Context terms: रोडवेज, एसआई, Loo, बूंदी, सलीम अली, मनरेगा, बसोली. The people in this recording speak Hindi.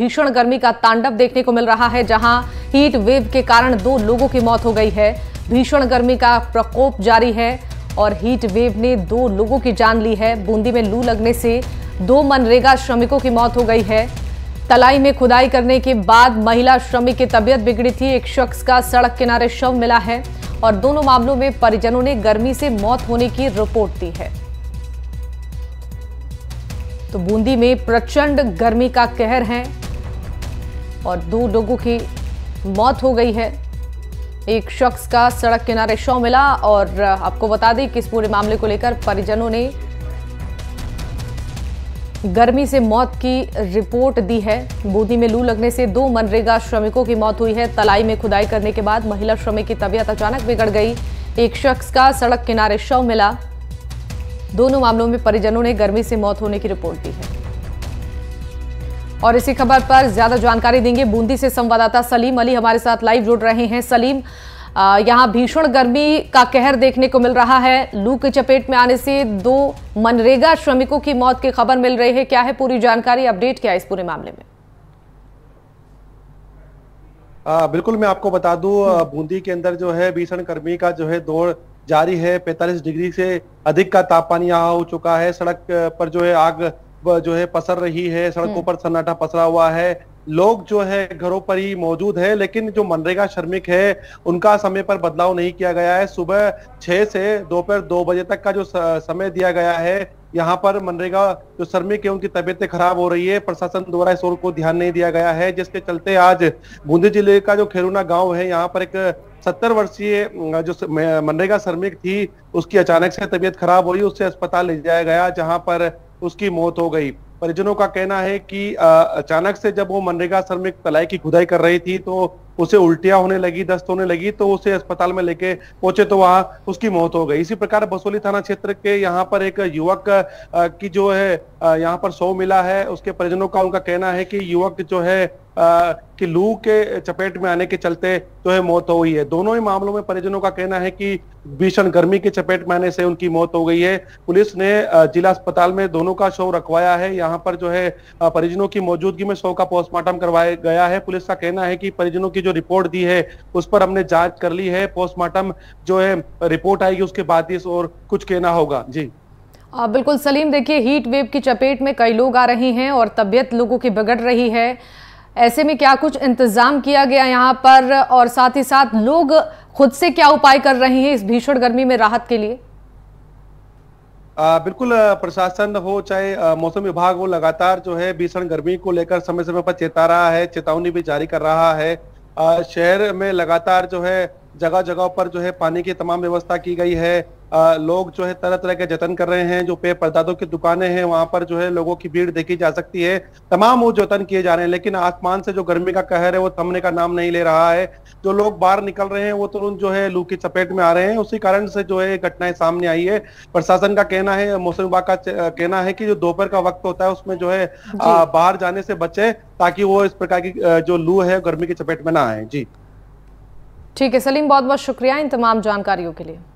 भीषण गर्मी का तांडव देखने को मिल रहा है, जहां हीट वेव के कारण 2 लोगों की मौत हो गई है। भीषण गर्मी का प्रकोप जारी है और हीट वेव ने 2 लोगों की जान ली है। बूंदी में लू लगने से 2 मनरेगा श्रमिकों की मौत हो गई है। तलाई में खुदाई करने के बाद महिला श्रमिक की तबीयत बिगड़ी थी। एक शख्स का सड़क किनारे शव मिला है और दोनों मामलों में परिजनों ने गर्मी से मौत होने की रिपोर्ट दी है। तो बूंदी में प्रचंड गर्मी का कहर है और 2 लोगों की मौत हो गई है। एक शख्स का सड़क किनारे शव मिला और आपको बता दें कि इस पूरे मामले को लेकर परिजनों ने गर्मी से मौत की रिपोर्ट दी है। बूंदी में लू लगने से 2 मनरेगा श्रमिकों की मौत हुई है। तलाई में खुदाई करने के बाद महिला श्रमिक की तबीयत अचानक बिगड़ गई। एक शख्स का सड़क किनारे शव मिला। दोनों मामलों में परिजनों ने गर्मी से मौत होने की रिपोर्ट दी है। और इसी खबर पर ज्यादा जानकारी देंगे बूंदी से संवाददाता सलीम अली हमारे साथ लाइव जुड़ रहे हैं। सलीम, यहाँ भीषण गर्मी का कहर देखने को मिल रहा है। लू की चपेट में आने से 2 मनरेगा श्रमिकों की मौत की खबर मिल रही है। क्या है पूरी जानकारी, अपडेट क्या है इस पूरे मामले में? बिल्कुल, मैं आपको बता दूं बूंदी के अंदर जो है भीषण गर्मी का जो है दौर जारी है। 45 डिग्री से अधिक का तापमान यहाँ हो चुका है। सड़क पर जो है आग जो है पसर रही है, सड़कों पर सन्नाटा पसरा हुआ है। लोग जो है घरों पर ही मौजूद है, लेकिन जो मनरेगा श्रमिक है उनका समय पर बदलाव नहीं किया गया है। सुबह 6 से दोपहर 2 बजे तक का जो समय दिया गया है, यहाँ पर मनरेगा जो श्रमिक है उनकी तबीयतें खराब हो रही है। प्रशासन द्वारा इस ओर को ध्यान नहीं दिया गया है, जिसके चलते आज बूंदी जिले का जो खेरुना गांव है, यहाँ पर एक 70 वर्षीय जो मनरेगा श्रमिक थी उसकी अचानक से तबीयत खराब हुई। उससे अस्पताल ले जाया गया, जहाँ पर उसकी मौत हो गई। परिजनों का कहना है कि अचानक से जब वो मनरेगा श्रमिक तलाई की खुदाई कर रही थी तो उसे उल्टियां होने लगी, दस्त होने लगी, तो उसे अस्पताल में लेके पहुंचे तो वहां उसकी मौत हो गई। इसी प्रकार बसोली थाना क्षेत्र के यहाँ पर एक युवक की जो है यहाँ पर शव मिला है। उसके परिजनों का उनका कहना है कि युवक जो है कि लू के चपेट में आने के चलते जो है मौत हो गई है। दोनों ही मामलों में परिजनों का कहना है कि भीषण गर्मी के चपेट में आने से उनकी मौत हो गई है। पुलिस ने जिला अस्पताल में दोनों का शव रखवाया है। यहाँ पर जो है परिजनों की मौजूदगी में शव का पोस्टमार्टम करवाया गया है। पुलिस का कहना है कि परिजनों की जो रिपोर्ट दी है उस पर हमने जांच कर ली है। पोस्टमार्टम जो है रिपोर्ट आएगी, उसके बाद इस और कुछ कहना होगा। जी बिल्कुल सलीम, देखिए हीट वेव की चपेट में कई लोग आ रहे हैं और तबीयत लोगों की बिगड़ रही है। ऐसे में क्या कुछ इंतजाम किया गया यहाँ पर, और साथ ही साथ लोग खुद से क्या उपाय कर रहे हैं इस भीषण गर्मी में राहत के लिए? बिल्कुल, प्रशासन हो चाहे मौसम विभाग हो, लगातार जो है भीषण गर्मी को लेकर समय समय पर चेता रहा है, चेतावनी भी जारी कर रहा है। शहर में लगातार जो है जगह जगह पर जो है पानी की तमाम व्यवस्था की गई है। लोग जो है तरह तरह के जतन कर रहे हैं। जो पेय पदार्थों की दुकानें हैं वहां पर जो है लोगों की भीड़ देखी जा सकती है। तमाम वो जतन किए जा रहे हैं, लेकिन आसमान से जो गर्मी का कहर है वो थमने का नाम नहीं ले रहा है। जो लोग बाहर निकल रहे हैं वो तुरंत जो है लू की चपेट में आ रहे हैं। उसी कारण से जो है घटनाएं सामने आई है। प्रशासन का कहना है, मौसम विभाग का कहना है कि जो दोपहर का वक्त होता है उसमें जो है बाहर जाने से बचे, ताकि वो इस प्रकार की जो लू है गर्मी की चपेट में ना आए। जी ठीक है सलीम, बहुत बहुत शुक्रिया इन तमाम जानकारियों के लिए।